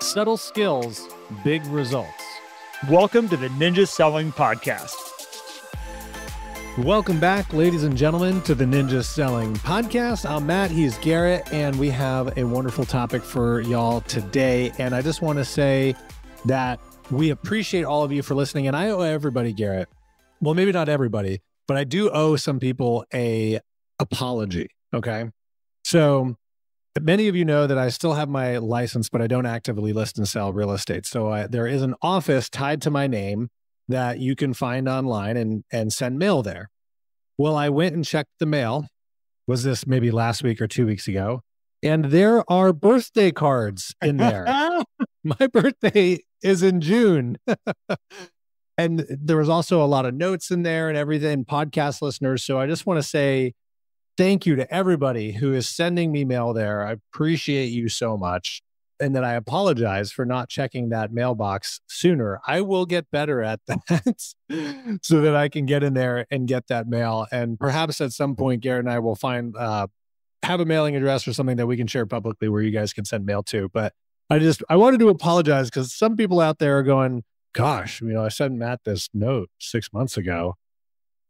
Subtle skills, big results. Welcome to the Ninja Selling Podcast. Welcome back, ladies and gentlemen, to the Ninja Selling Podcast. I'm Matt, he's Garrett, and we have a wonderful topic for y'all today. And I just want to say that we appreciate all of you for listening. And I owe everybody, Garrett, well, maybe not everybody, but I do owe some people an apology, okay? So many of you know that I still have my license, but I don't actively list and sell real estate. So there is an office tied to my name that you can find online and send mail there. Well, I went and checked the mail. Was this maybe last week or 2 weeks ago? And there are birthday cards in there. My birthday is in June. And there was also a lot of notes in there and everything, podcast listeners. So I just want to say thank you to everybody who is sending me mail there. I appreciate you so much. And then I apologize for not checking that mailbox sooner. I will get better at that so that I can get in there and get that mail. And perhaps at some point, Garrett and I will find, have a mailing address or something that we can share publicly where you guys can send mail to. But I wanted to apologize because some people out there are going, gosh, you know, I sent Matt this note 6 months ago.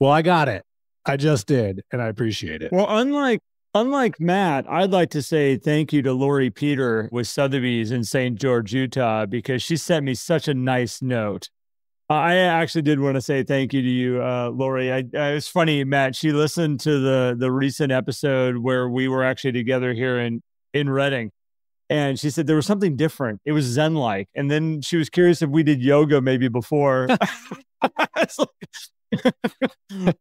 Well, I got it. I just did, and I appreciate it. Well, unlike Matt, I'd like to say thank you to Lori Peter with Sotheby's in St. George, Utah, because she sent me such a nice note. I actually did want to say thank you to you, Lori. It's funny, Matt, she listened to the recent episode where we were actually together here in Redding, and she said there was something different. It was Zen-like. And then she was curious if we did yoga maybe before. It's like,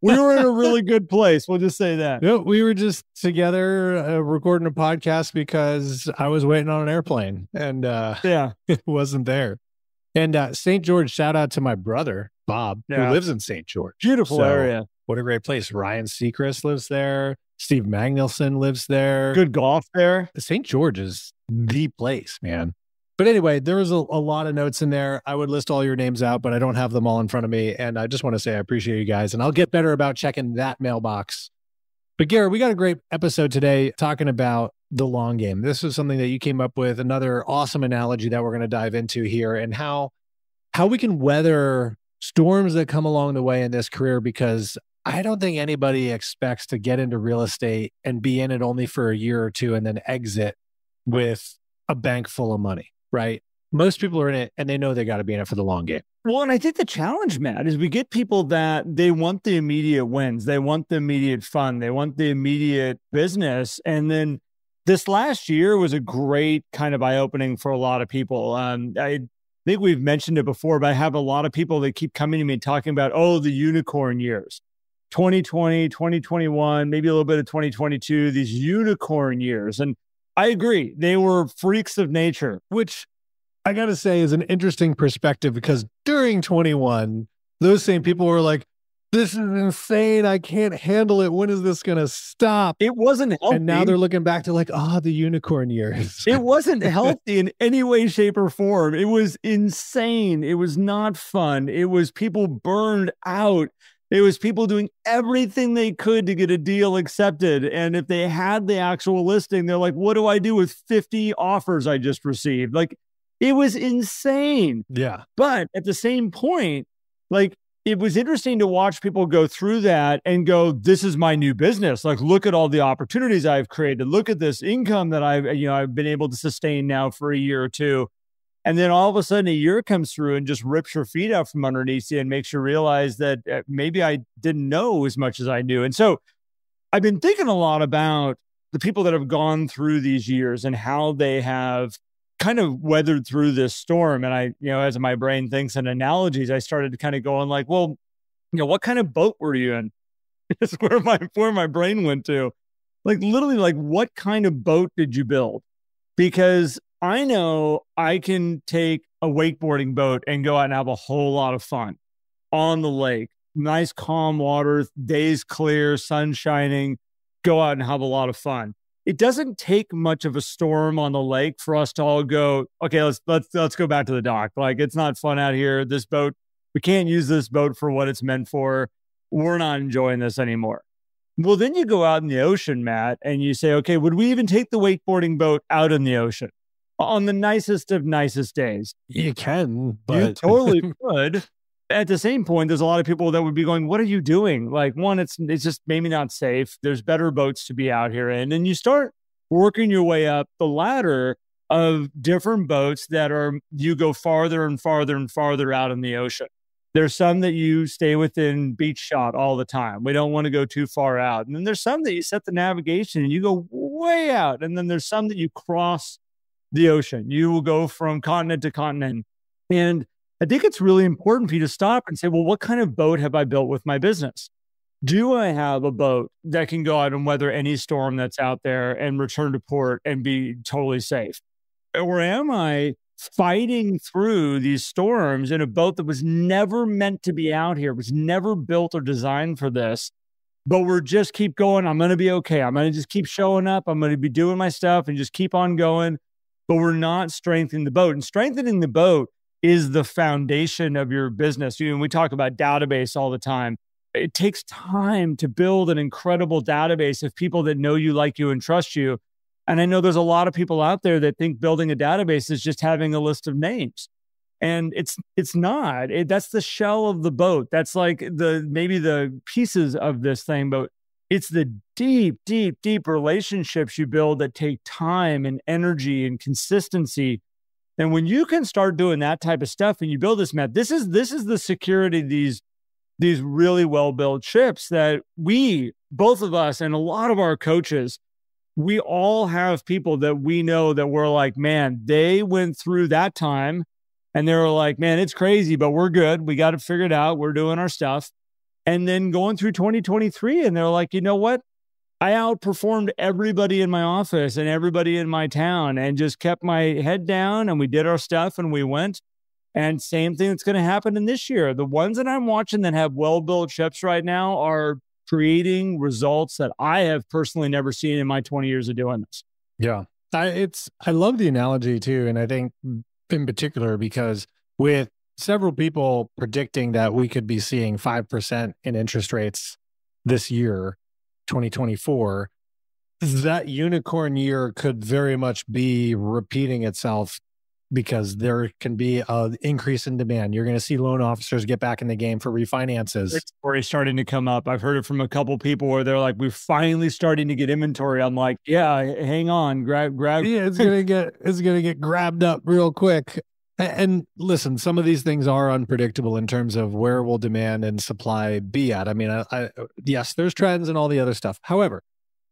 we were in a really good place. We'll just say that. No, we were just together recording a podcast because I was waiting on an airplane and it wasn't there. And St. George, shout out to my brother, Bob, who lives in St. George. Beautiful area. What a great place. Ryan Seacrest lives there. Steve Magnelson lives there. Good golf there. St. George is the place, man. But anyway, there was a lot of notes in there. I would list all your names out, but I don't have them all in front of me. And I just want to say I appreciate you guys. And I'll get better about checking that mailbox. But Garrett, we got a great episode today talking about the long game. This is something that you came up with, another awesome analogy that we're going to dive into here, and how we can weather storms that come along the way in this career, because I don't think anybody expects to get into real estate and be in it only for a year or two and then exit with a bank full of money. Right? Most people are in it and they know they got to be in it for the long game. Well, and I think the challenge, Matt, is we get people that they want the immediate wins. They want the immediate fun. They want the immediate business. And then this last year was a great kind of eye-opening for a lot of people. I think we've mentioned it before, but I have a lot of people that keep coming to me talking about, oh, the unicorn years, 2020, 2021, maybe a little bit of 2022, these unicorn years. And I agree. They were freaks of nature, which I got to say is an interesting perspective because during 21, those same people were like, this is insane. I can't handle it. When is this going to stop? It wasn't healthy. And now they're looking back to like, the unicorn years. It wasn't healthy in any way, shape, or form. It was insane. It was not fun. It was people burned out. It was people doing everything they could to get a deal accepted. And if they had the actual listing, they're like, what do I do with 50 offers I just received? Like, it was insane. Yeah. But at the same point, like, it was interesting to watch people go through that and go, this is my new business. Like, look at all the opportunities I've created. Look at this income that I've been able to sustain now for a year or two. And then all of a sudden a year comes through and just rips your feet out from underneath you and makes you realize that maybe I didn't know as much as I knew. And so I've been thinking a lot about the people that have gone through these years and how they have kind of weathered through this storm. And as my brain thinks in analogies, I started to kind of go on like, well, what kind of boat were you in? That's where my brain went to. Like, literally, like, what kind of boat did you build? Because I know I can take a wakeboarding boat and go out and have a whole lot of fun on the lake. Nice, calm water, days clear, sun shining, go out and have a lot of fun. It doesn't take much of a storm on the lake for us to all go, okay, let's go back to the dock. Like, it's not fun out here. This boat, we can't use this boat for what it's meant for. We're not enjoying this anymore. Well, then you go out in the ocean, Matt, and you say, okay, would we even take the wakeboarding boat out in the ocean? on the nicest of nicest days. You can, but... You totally could. At the same point, there's a lot of people that would be going, what are you doing? Like, one, it's just maybe not safe. There's better boats to be out here in. And you start working your way up the ladder of different boats that are, you go farther and farther and farther out in the ocean. There's some that you stay within beach shot all the time. We don't want to go too far out. And then there's some that you set the navigation and you go way out. And then there's some that you cross the ocean. You will go from continent to continent. And I think it's really important for you to stop and say, well, what kind of boat have I built with my business? Do I have a boat that can go out and weather any storm that's out there and return to port and be totally safe? Or am I fighting through these storms in a boat that was never meant to be out here, was never built or designed for this, but we're just keep going, I'm going to be okay. I'm going to just keep showing up. I'm going to be doing my stuff and just keep on going, but we're not strengthening the boat. And strengthening the boat is the foundation of your business. You know, we talk about database all the time. It takes time to build an incredible database of people that know you, like you, and trust you. And I know there's a lot of people out there that think building a database is just having a list of names. And it's not. That's the shell of the boat. That's like maybe the pieces of this thing, but it's the deep, deep, deep relationships you build that take time and energy and consistency. And when you can start doing that type of stuff and you build this, Matt, this is the security of these really well-built ships that we, both of us and a lot of our coaches, we all have people that we know that we're like, man, they went through that time and they were like, man, it's crazy, but we're good. We got it figured out. We're doing our stuff. And then going through 2023 and they're like, you know what? I outperformed everybody in my office and everybody in my town and just kept my head down and we did our stuff and we went. And same thing that's going to happen in this year. The ones that I'm watching that have well-built ships right now are creating results that I have personally never seen in my 20 years of doing this. Yeah. I love the analogy too. And I think in particular, because with several people predicting that we could be seeing 5% in interest rates this year, 2024, that unicorn year could very much be repeating itself because there can be an increase in demand. You're going to see loan officers get back in the game for refinances. It's already starting to come up. I've heard it from a couple people where they're like, we're finally starting to get inventory. I'm like, yeah, hang on, grab. Yeah, it's going to get grabbed up real quick. And listen, some of these things are unpredictable in terms of where will demand and supply be at. I mean, yes, there's trends and all the other stuff. However,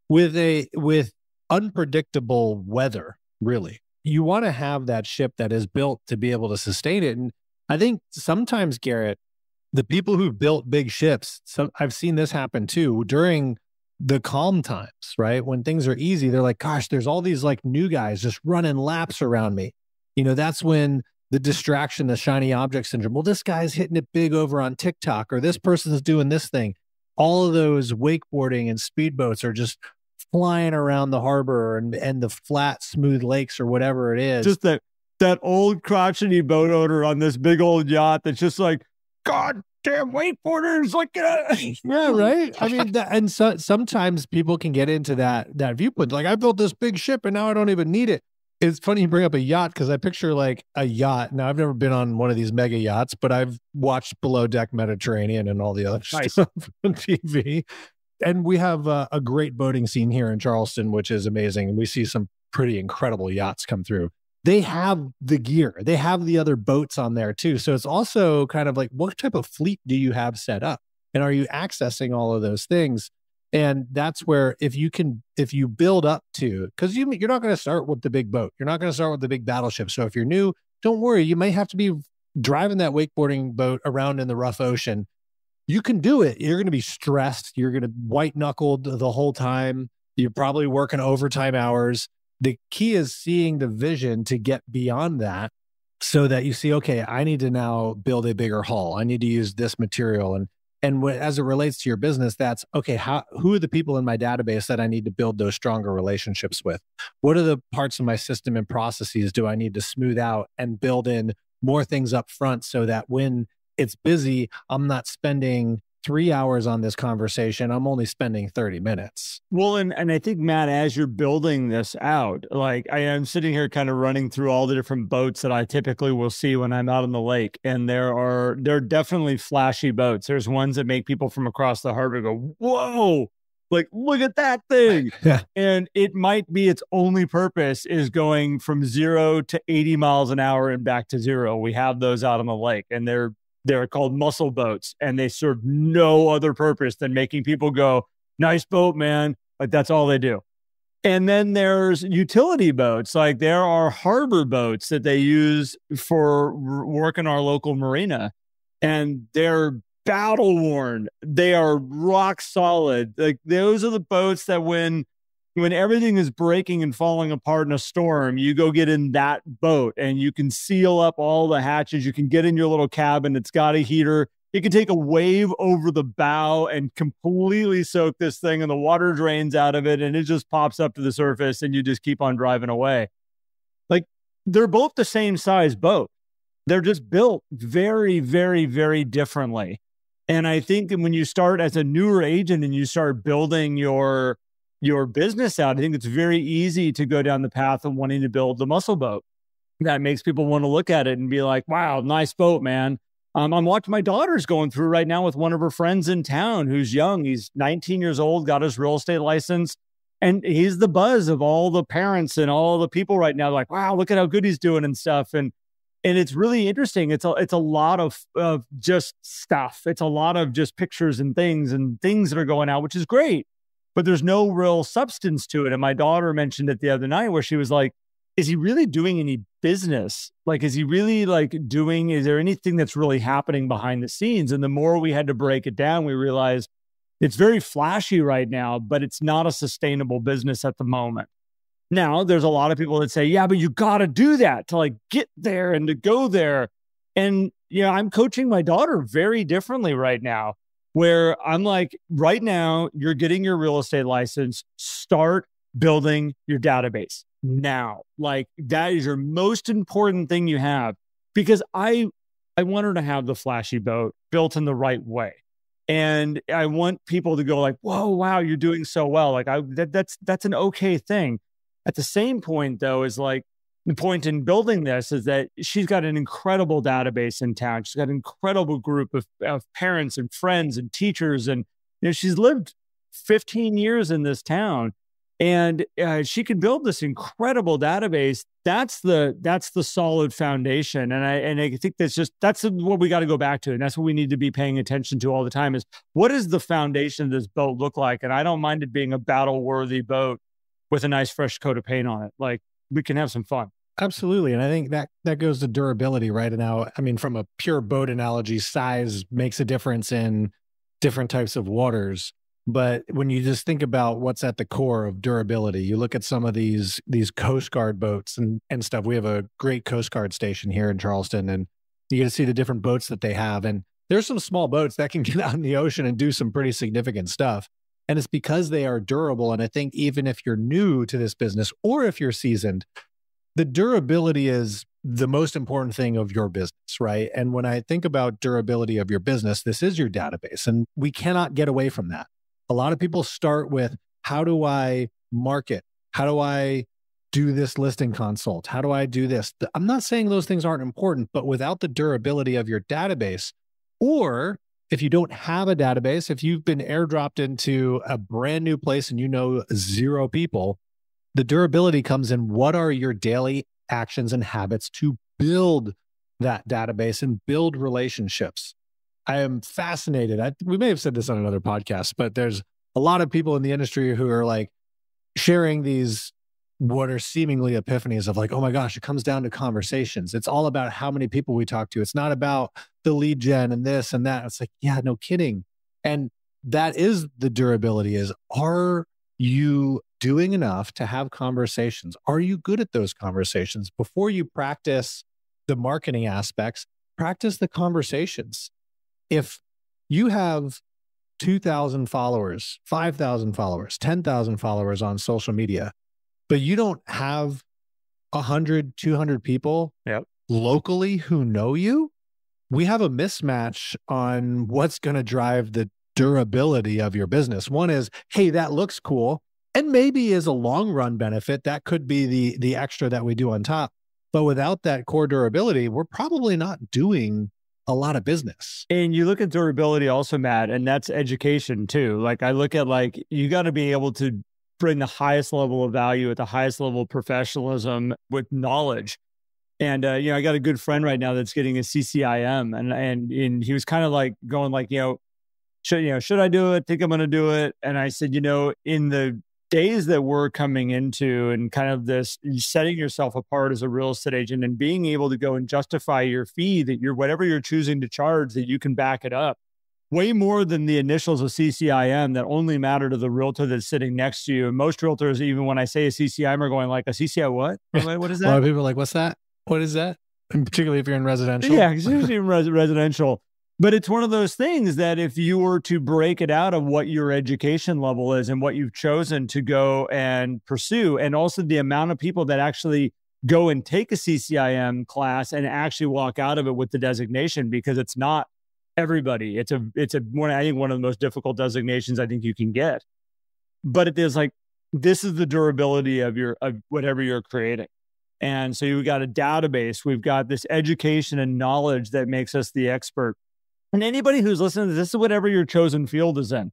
with unpredictable weather, really, you want to have that ship that is built to be able to sustain it. And I think sometimes, Garrett, the people who built big ships, I've seen this happen too, during the calm times, right? When things are easy, they're like, gosh, there's all these like new guys just running laps around me. You know, that's when the distraction, the shiny object syndrome, well, this guy's hitting it big over on TikTok or this person's doing this thing. All of those wakeboarding and speedboats are just flying around the harbor and the flat, smooth lakes or whatever it is. Just that old crotchety boat owner on this big old yacht that's just like, God damn wakeboarders, like, yeah, right? I mean, sometimes people can get into that viewpoint. Like, I built this big ship and now I don't even need it. It's funny you bring up a yacht because I picture like a yacht. Now, I've never been on one of these mega yachts, but I've watched Below Deck Mediterranean and all the other stuff on TV. And we have a great boating scene here in Charleston, which is amazing. And we see some pretty incredible yachts come through. They have the gear. They have the other boats on there too. So it's also kind of like, what type of fleet do you have set up? And are you accessing all of those things? And that's where if you build up to, because you're not going to start with the big boat. You're not going to start with the big battleship. So if you're new, don't worry. You may have to be driving that wakeboarding boat around in the rough ocean. You can do it. You're going to be stressed. You're going to white knuckled the whole time. You're probably working overtime hours. The key is seeing the vision to get beyond that so that you see, okay, I need to now build a bigger hull. I need to use this material. And as it relates to your business, that's, okay, who are the people in my database that I need to build those stronger relationships with? What are the parts of my system and processes do I need to smooth out and build in more things up front so that when it's busy, I'm not spending 3 hours on this conversation, I'm only spending 30 minutes. Well, and I think, Matt, as you're building this out, like I am sitting here kind of running through all the different boats that I typically will see when I'm out on the lake. And there are definitely flashy boats. There's ones that make people from across the harbor go, whoa, like, look at that thing. Yeah. And it might be its only purpose is going from 0 to 80 miles an hour and back to 0. We have those out on the lake, and they're called muscle boats, and they serve no other purpose than making people go, nice boat, man. Like, that's all they do. And then there's utility boats. Like, there are harbor boats that they use for work in our local marina, and they're battle worn. They are rock solid. Like, those are the boats that when everything is breaking and falling apart in a storm, you go get in that boat and you can seal up all the hatches. You can get in your little cabin. It's got a heater. It can take a wave over the bow and completely soak this thing, and the water drains out of it and it just pops up to the surface and you just keep on driving away. Like, they're both the same size boat. They're just built very, very, very differently. And I think when you start as a newer agent and you start building your business out, I think it's very easy to go down the path of wanting to build the muscle boat. That makes people want to look at it and be like, wow, nice boat, man. I'm watching my daughter's going through right now with one of her friends in town who's young. He's 19 years old, got his real estate license. And he's the buzz of all the parents and all the people right now. Like, wow, look at how good he's doing and stuff. And it's really interesting. It's a lot of just stuff. It's a lot of just pictures and things that are going out, which is great. But there's no real substance to it. And my daughter mentioned it the other night where she was like, is he really doing any business? Like, is he really like doing, is there anything that's really happening behind the scenes? And the more we had to break it down, we realized it's very flashy right now, but it's not a sustainable business at the moment. Now, there's a lot of people that say, yeah, but you got to do that to like get there and to go there. And, you know, I'm coaching my daughter very differently right now, where I'm like, right now, you're getting your real estate license, start building your database now. Like, that is your most important thing you have, because I want her to have the flashy boat built in the right way. And I want people to go like, whoa, wow, you're doing so well. Like, that's an okay thing. At the same point though, is like, the point in building this is that she's got an incredible database in town. She's got an incredible group of parents and friends and teachers. And you know, she's lived 15 years in this town, and she can build this incredible database. That's the solid foundation. And I think that's what we got to go back to. And that's what we need to be paying attention to all the time is, what does the foundation of this boat look like? And I don't mind it being a battle-worthy boat with a nice fresh coat of paint on it. Like, we can have some fun. Absolutely. And I think that goes to durability right now. I mean, from a pure boat analogy, size makes a difference in different types of waters. But when you just think about what's at the core of durability, you look at some of these Coast Guard boats and stuff. We have a great Coast Guard station here in Charleston, and you get to see the different boats that they have. And there's some small boats that can get out in the ocean and do some pretty significant stuff. And it's because they are durable. And I think even if you're new to this business, or if you're seasoned, the durability is the most important thing of your business, right? And when I think about durability of your business, this is your database, and we cannot get away from that. A lot of people start with, how do I market? How do I do this listing consult? How do I do this? I'm not saying those things aren't important, but without the durability of your database, or if you don't have a database, if you've been airdropped into a brand new place and you know zero people, the durability comes in. What are your daily actions and habits to build that database and build relationships? I am fascinated. We may have said this on another podcast, but there's a lot of people in the industry who are like sharing these what are seemingly epiphanies of like, oh my gosh, it comes down to conversations. It's all about how many people we talk to. It's not about the lead gen and this and that. It's like, yeah, no kidding. And that is the durability is, are you doing enough to have conversations? Are you good at those conversations? Before you practice the marketing aspects, practice the conversations. If you have 2,000 followers, 5,000 followers, 10,000 followers on social media, but you don't have 100, 200 people locally who know you, we have a mismatch on what's going to drive the durability of your business. One is, hey, that looks cool, and maybe is a long-run benefit. That could be the extra that we do on top. But without that core durability, we're probably not doing a lot of business. And you look at durability also, Matt, and that's education too. Like I look at like, you got to be able to bring the highest level of value at the highest level of professionalism with knowledge. And, you know, I got a good friend right now that's getting a CCIM and he was kind of like going like, should I do it? Think I'm going to do it. And I said, you know, in the days that we're coming into and kind of this setting yourself apart as a real estate agent and being able to go and justify your fee that you're, whatever you're choosing to charge, that you can back it up way more than the initials of CCIM that only matter to the realtor that's sitting next to you. And most realtors, even when I say a CCIM, are going like, a CCI what? What is that? A lot of people are like, what's that? What is that? And particularly if you're in residential. Yeah, especially in residential. But it's one of those things that if you were to break it out of what your education level is and what you've chosen to go and pursue, and also the amount of people that actually go and take a CCIM class and actually walk out of it with the designation, because it's not everybody. It's one of the most difficult designations I think you can get. But it is like, this is the durability of whatever you're creating. And so you've got a database, we've got this education and knowledge that makes us the expert. And anybody who's listening to this is whatever your chosen field is in.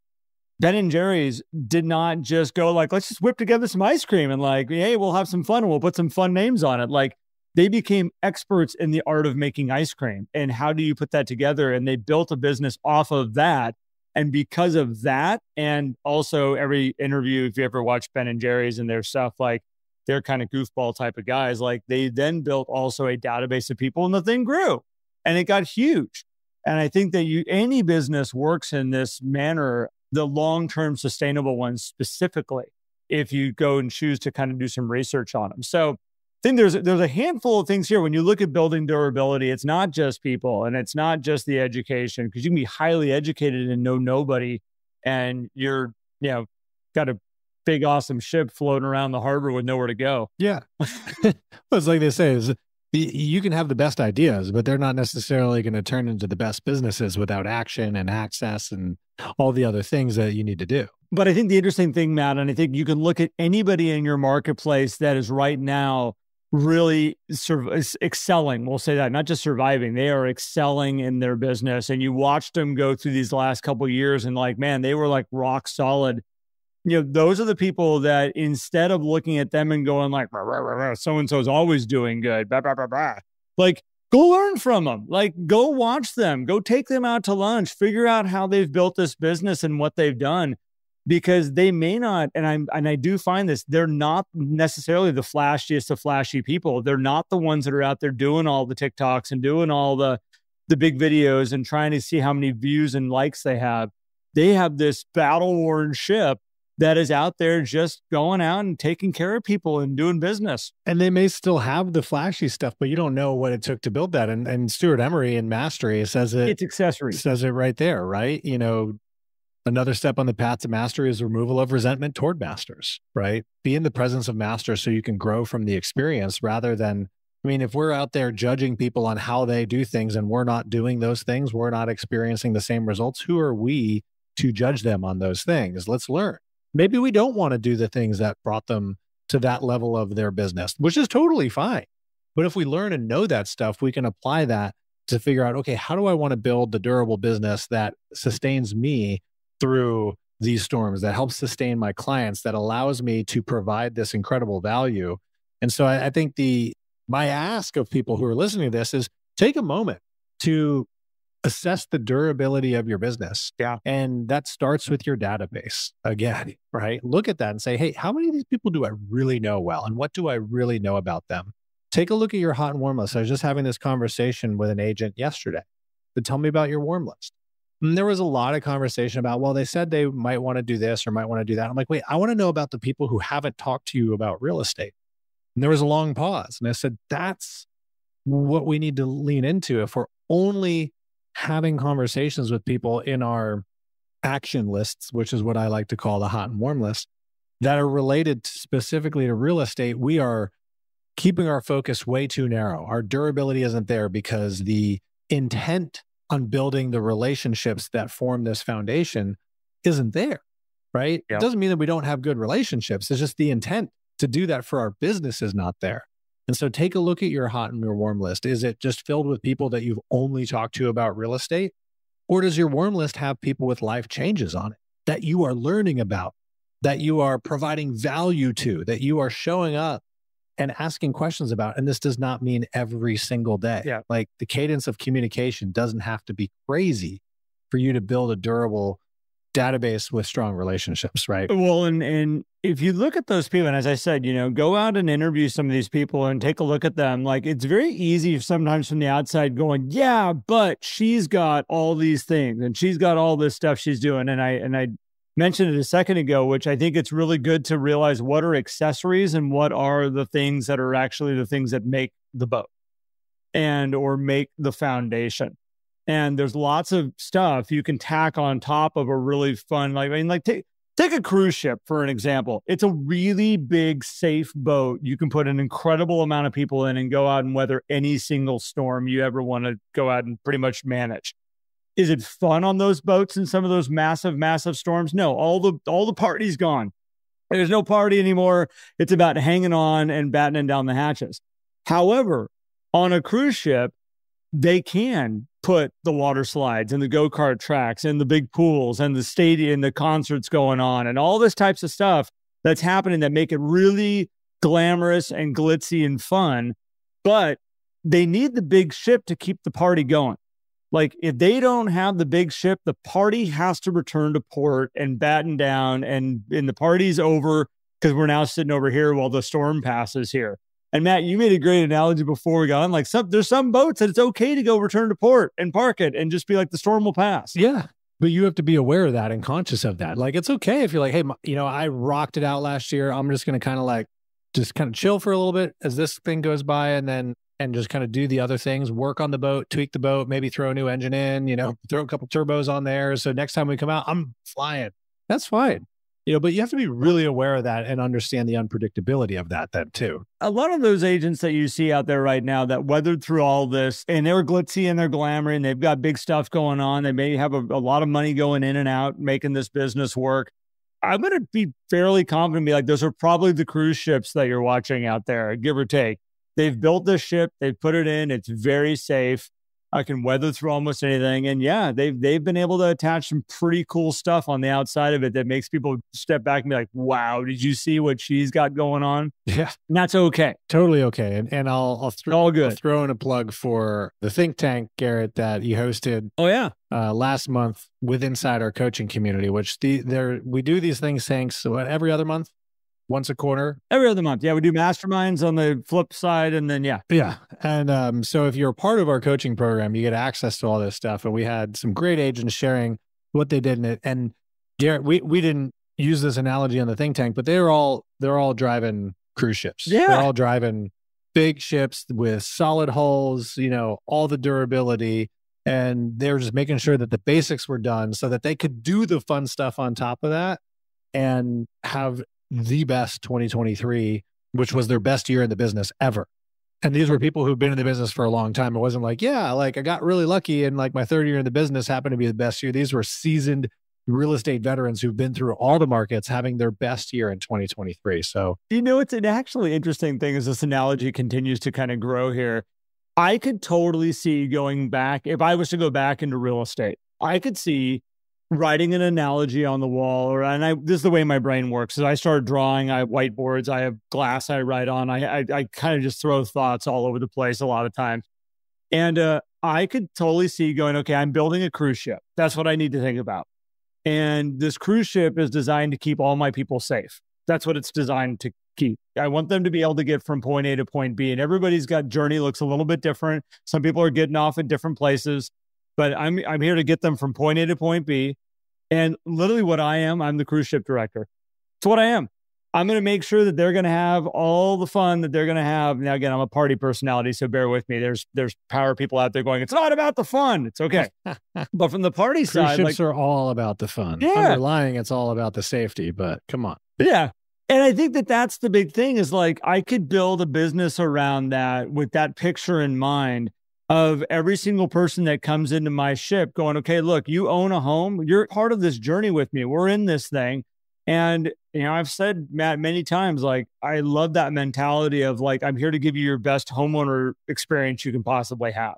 Ben and Jerry's did not just go like, let's just whip together some ice cream and like, hey, we'll have some fun and we'll put some fun names on it. Like they became experts in the art of making ice cream and how do you put that together? And they built a business off of that. And because of that, and also every interview, if you ever watch Ben and Jerry's and their stuff, like they're kind of goofball type of guys. Like they then built also a database of people and the thing grew and it got huge. And I think that any business works in this manner, the long-term sustainable ones specifically, if you go and choose to kind of do some research on them. So I think there's a handful of things here. When you look at building durability, it's not just people and it's not just the education, because you can be highly educated and know nobody. And you're, you know, got a big, awesome ship floating around the harbor with nowhere to go. Yeah. It's like they say is, you can have the best ideas, but they're not necessarily going to turn into the best businesses without action and access and all the other things that you need to do. But I think the interesting thing, Matt, and I think you can look at anybody in your marketplace that is right now really excelling. We'll say that, not just surviving. They are excelling in their business. And you watched them go through these last couple of years and like, man, they were like rock solid. You know, those are the people that instead of looking at them and going like, so-and-so is always doing good, blah, blah, blah, blah. Like, go learn from them. Like, go watch them. Go take them out to lunch. Figure out how they've built this business and what they've done, because they may not, and I do find this, they're not necessarily the flashiest of flashy people. They're not the ones that are out there doing all the TikToks and doing all the big videos and trying to see how many views and likes they have. They have this battle-worn ship that is out there just going out and taking care of people and doing business. And they may still have the flashy stuff, but you don't know what it took to build that. And Stuart Emery in Mastery says it. It's accessories. Says it right there, right? You know, another step on the path to mastery is removal of resentment toward masters, right? Be in the presence of masters so you can grow from the experience rather than, I mean, if we're out there judging people on how they do things and we're not doing those things, we're not experiencing the same results, who are we to judge them on those things? Let's learn. Maybe we don't want to do the things that brought them to that level of their business, which is totally fine. But if we learn and know that stuff, we can apply that to figure out, okay, how do I want to build the durable business that sustains me through these storms, that helps sustain my clients, that allows me to provide this incredible value? And so I think my ask of people who are listening to this is take a moment to assess the durability of your business. Yeah. And that starts with your database again, right? Look at that and say, hey, how many of these people do I really know well? And what do I really know about them? Take a look at your hot and warm list. I was just having this conversation with an agent yesterday to tell me about your warm list. And there was a lot of conversation about, well, they said they might want to do this or might want to do that. I'm like, wait, I want to know about the people who haven't talked to you about real estate. And there was a long pause. And I said, that's what we need to lean into. If we're only having conversations with people in our action lists, which is what I like to call the hot and warm list, that are related specifically to real estate, we are keeping our focus way too narrow. Our durability isn't there because the intent on building the relationships that form this foundation isn't there, right? Yep. It doesn't mean that we don't have good relationships. It's just the intent to do that for our business is not there. And so take a look at your hot and your warm list. Is it just filled with people that you've only talked to about real estate? Or does your warm list have people with life changes on it that you are learning about, that you are providing value to, that you are showing up and asking questions about? And this does not mean every single day. Yeah. Like the cadence of communication doesn't have to be crazy for you to build a durable database with strong relationships, right? Well, and if you look at those people, and as I said, you know, go out and interview some of these people and take a look at them. Like, it's very easy sometimes from the outside going, yeah, but she's got all these things and she's got all this stuff she's doing. And I mentioned it a second ago, which I think it's really good to realize what are accessories and what are the things that are actually the things that make the boat and or make the foundation. And there's lots of stuff you can tack on top of a really fun, like, I mean, like take a cruise ship for an example. It's a really big, safe boat. You can put an incredible amount of people in and go out and weather any single storm you ever want to go out and pretty much manage. Is it fun on those boats in some of those massive, massive storms? No, all the party's gone. There's no party anymore. It's about hanging on and battening down the hatches. However, on a cruise ship, they can put the water slides and the go-kart tracks and the big pools and the stadium, the concerts going on and all this types of stuff that's happening that make it really glamorous and glitzy and fun. But they need the big ship to keep the party going. Like, if they don't have the big ship, the party has to return to port and batten down and the party's over because we're now sitting over here while the storm passes here. And Matt, you made a great analogy before we got on. Like, there's some boats that it's okay to go return to port and park it and just be like, the storm will pass. Yeah. But you have to be aware of that and conscious of that. Like, it's okay if you're like, hey, you know, I rocked it out last year. I'm just going to kind of chill for a little bit as this thing goes by and just kind of do the other things, work on the boat, tweak the boat, maybe throw a new engine in, you know, throw a couple turbos on there. So next time we come out, I'm flying. That's fine. You know, but you have to be really aware of that and understand the unpredictability of that then too. A lot of those agents that you see out there right now that weathered through all this and they're glitzy and they're glamour and they've got big stuff going on. They may have a lot of money going in and out, making this business work. I'm going to be fairly confident and be like, those are probably the cruise ships that you're watching out there, give or take. They've built this ship. They've put it in. It's very safe. I can weather through almost anything. And yeah, they've been able to attach some pretty cool stuff on the outside of it that makes people step back and be like, wow, did you see what she's got going on? Yeah. And that's okay. Totally okay. And I'll throw in a plug for the think tank, Garrett, that you hosted. Oh, yeah. Last month with inside our coaching community, which we do these things, thanks, every other month. Once a quarter. Every other month. Yeah, we do masterminds on the flip side and then, yeah. Yeah. And so if you're a part of our coaching program, you get access to all this stuff. And we had some great agents sharing what they did in it. And Garrett, we didn't use this analogy on the think tank, but they're all driving cruise ships. Yeah. They're all driving big ships with solid hulls, you know, all the durability. And they were just making sure that the basics were done so that they could do the fun stuff on top of that and have the best 2023, which was their best year in the business ever. And these were people who've been in the business for a long time. It wasn't like, yeah, like I got really lucky and like my third year in the business happened to be the best year. These were seasoned real estate veterans who've been through all the markets having their best year in 2023. So, you know, it's an actually interesting thing as this analogy continues to kind of grow here. I could totally see going back, if I was to go back into real estate, I could see writing an analogy on the wall, this is the way my brain works. As I start drawing, I have whiteboards, I have glass I write on. I kind of just throw thoughts all over the place a lot of times. And I could totally see going, okay, I'm building a cruise ship. That's what I need to think about. And this cruise ship is designed to keep all my people safe. That's what it's designed to keep. I want them to be able to get from point A to point B. And everybody's got journey looks a little bit different. Some people are getting off at different places. But I'm here to get them from point A to point B. And literally what I am, I'm the cruise ship director. It's what I am. I'm going to make sure that they're going to have all the fun that they're going to have. Now, again, I'm a party personality, so bear with me. There's power people out there going, it's not about the fun. It's okay. But from the party cruise side. Cruise ships are all about the fun. Yeah. Underlying, it's all about the safety, but come on. Yeah. And I think that that's the big thing is like I could build a business around that with that picture in mind. of every single person that comes into my ship going, okay, look, you own a home. You're part of this journey with me. We're in this thing. And, you know, I've said, Matt, many times, like, I love that mentality of like, I'm here to give you your best homeowner experience you can possibly have.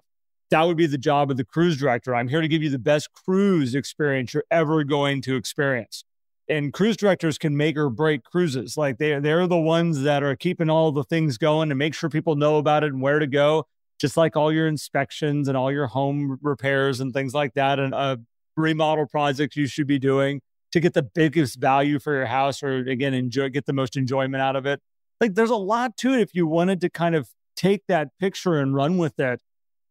That would be the job of the cruise director. I'm here to give you the best cruise experience you're ever going to experience. And cruise directors can make or break cruises. Like they're the ones that are keeping all the things going and make sure people know about it and where to go, just like all your inspections and all your home repairs and things like that, and remodel projects you should be doing to get the biggest value for your house, or again, get the most enjoyment out of it. Like there's a lot to it if you wanted to kind of take that picture and run with it,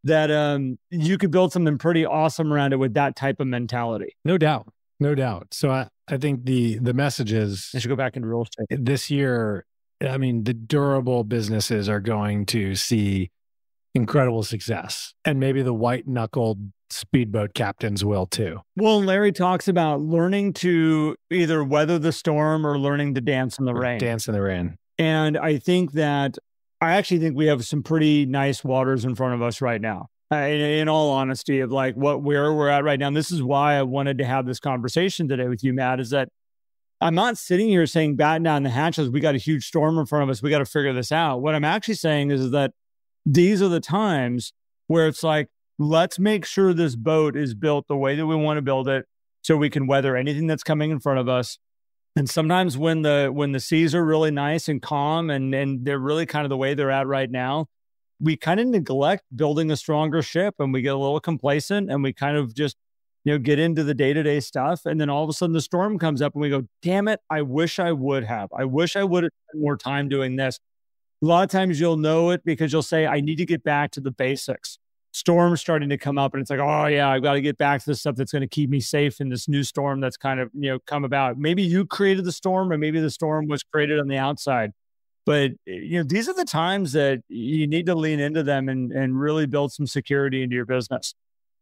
that you could build something pretty awesome around it with that type of mentality. No doubt. No doubt. So I think the message is... I should go back into real estate. This year, I mean, the durable businesses are going to see incredible success. And maybe the white-knuckled speedboat captains will too. Well, Larry talks about learning to either weather the storm or learning to dance in the rain. Dance in the rain. And I think that... I actually think we have some pretty nice waters in front of us right now. In all honesty, of like where we're at right now. And this is why I wanted to have this conversation today with you, Matt, is that I'm not sitting here saying batten down the hatches. We got a huge storm in front of us. We got to figure this out. What I'm actually saying is that these are the times where it's like, let's make sure this boat is built the way that we want to build it so we can weather anything that's coming in front of us. And sometimes when the seas are really nice and calm and they're really kind of the way they're at right now, we kind of neglect building a stronger ship and we get a little complacent and we kind of just, you know, get into the day-to-day stuff. And then all of a sudden the storm comes up and we go, damn it, I wish I would have. I wish I would have spent more time doing this. A lot of times you'll know it because you'll say, I need to get back to the basics. Storm's starting to come up and it's like, oh yeah, I've got to get back to the stuff that's going to keep me safe in this new storm that's kind of, you know, come about. Maybe you created the storm or maybe the storm was created on the outside. But, you know, these are the times that you need to lean into them and really build some security into your business.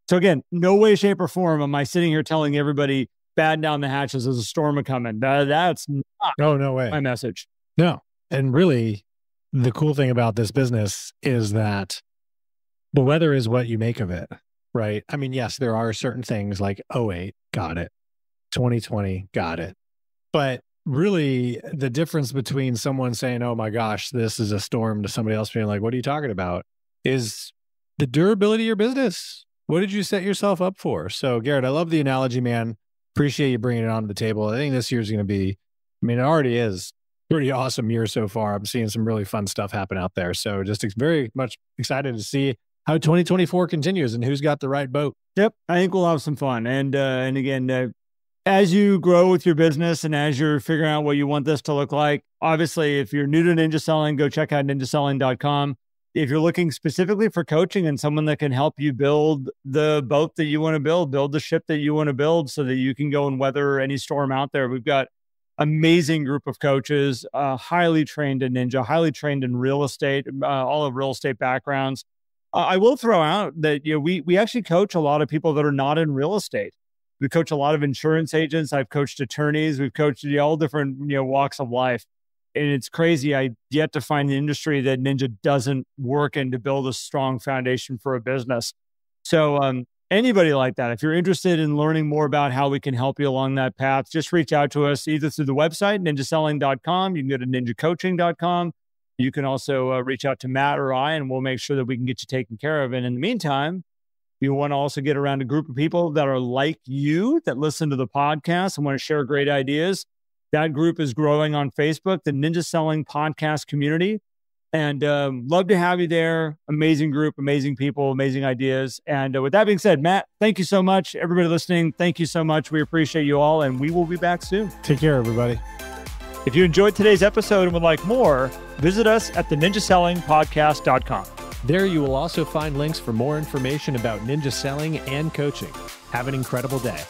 So again, no way, shape, or form am I sitting here telling everybody batten down the hatches, as a storm is coming. That's not no way. My message. No. And really, the cool thing about this business is that the weather is what you make of it, right? I mean, yes, there are certain things like 08, got it. 2020, got it. But really, the difference between someone saying, oh my gosh, this is a storm, to somebody else being like, what are you talking about, is the durability of your business. What did you set yourself up for? So, Garrett, I love the analogy, man. Appreciate you bringing it onto the table. I think this year's going to be, I mean, it already is, pretty awesome year so far. I'm seeing some really fun stuff happen out there. So, just very much excited to see how 2024 continues and who's got the right boat. Yep. I think we'll have some fun. And again, as you grow with your business and as you're figuring out what you want this to look like, obviously, if you're new to Ninja Selling, go check out ninjaselling.com. If you're looking specifically for coaching and someone that can help you build the boat that you want to build the ship that you want to build so that you can go and weather any storm out there, we've got amazing group of coaches, highly trained in Ninja, highly trained in real estate, all of real estate backgrounds. I will throw out that, you know, we actually coach a lot of people that are not in real estate. We coach a lot of insurance agents. I've coached attorneys. We've coached all different, you know, walks of life. And it's crazy. I yet to find an industry that Ninja doesn't work in to build a strong foundation for a business. So anybody like that, if you're interested in learning more about how we can help you along that path, just reach out to us either through the website, ninjaselling.com. You can go to ninjacoaching.com. You can also reach out to Matt or I, and we'll make sure that we can get you taken care of. And in the meantime, you want to also get around a group of people that are like you, that listen to the podcast and want to share great ideas. That group is growing on Facebook, the Ninja Selling Podcast Community. And love to have you there. Amazing group, amazing people, amazing ideas. And with that being said, Matt, thank you so much. Everybody listening, thank you so much. We appreciate you all, and we will be back soon. Take care, everybody. If you enjoyed today's episode and would like more, visit us at the NinjaSellingPodcast.com. There you will also find links for more information about Ninja Selling and coaching. Have an incredible day.